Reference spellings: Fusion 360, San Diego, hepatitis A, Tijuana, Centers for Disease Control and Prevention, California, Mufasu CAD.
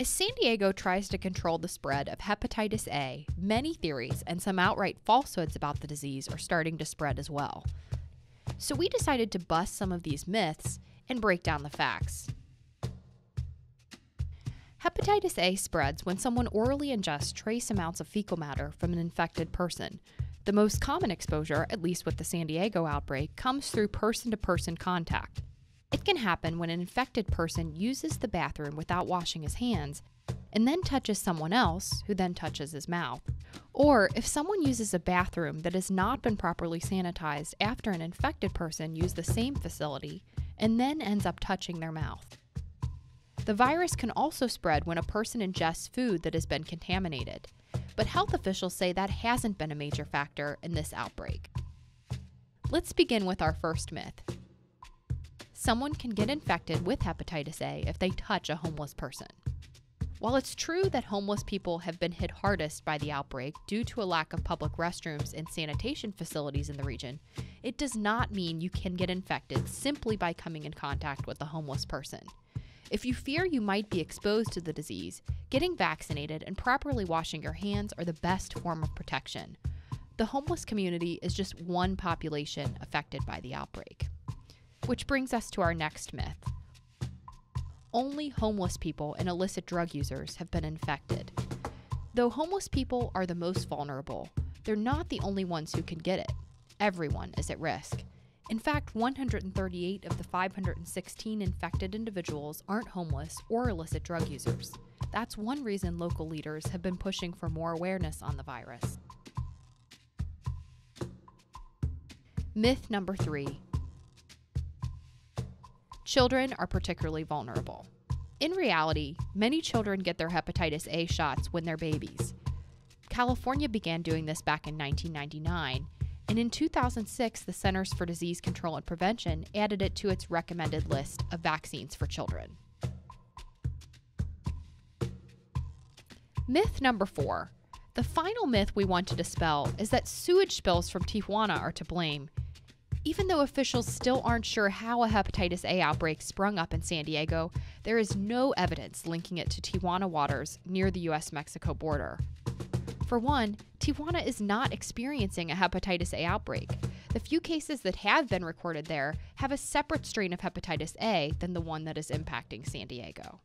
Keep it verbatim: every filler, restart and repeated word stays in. As San Diego tries to control the spread of hepatitis A, many theories and some outright falsehoods about the disease are starting to spread as well. So we decided to bust some of these myths and break down the facts. Hepatitis A spreads when someone orally ingests trace amounts of fecal matter from an infected person. The most common exposure, at least with the San Diego outbreak, comes through person-to-person contact. It can happen when an infected person uses the bathroom without washing his hands and then touches someone else who then touches his mouth. Or if someone uses a bathroom that has not been properly sanitized after an infected person used the same facility and then ends up touching their mouth. The virus can also spread when a person ingests food that has been contaminated, but health officials say that hasn't been a major factor in this outbreak. Let's begin with our first myth. Someone can get infected with hepatitis A if they touch a homeless person. While it's true that homeless people have been hit hardest by the outbreak due to a lack of public restrooms and sanitation facilities in the region, it does not mean you can get infected simply by coming in contact with a homeless person. If you fear you might be exposed to the disease, getting vaccinated and properly washing your hands are the best form of protection. The homeless community is just one population affected by the outbreak. Which brings us to our next myth. Only homeless people and illicit drug users have been infected. Though homeless people are the most vulnerable, they're not the only ones who can get it. Everyone is at risk. In fact, one hundred thirty-eight of the five hundred sixteen infected individuals aren't homeless or illicit drug users. That's one reason local leaders have been pushing for more awareness on the virus. Myth number three. Children are particularly vulnerable. In reality, many children get their hepatitis A shots when they're babies. California began doing this back in nineteen ninety-nine, and in two thousand six, the Centers for Disease Control and Prevention added it to its recommended list of vaccines for children. Myth number four. The final myth we want to dispel is that sewage spills from Tijuana are to blame. Even though officials still aren't sure how a hepatitis A outbreak sprung up in San Diego, there is no evidence linking it to Tijuana waters near the U S Mexico border. For one, Tijuana is not experiencing a hepatitis A outbreak. The few cases that have been recorded there have a separate strain of hepatitis A than the one that is impacting San Diego.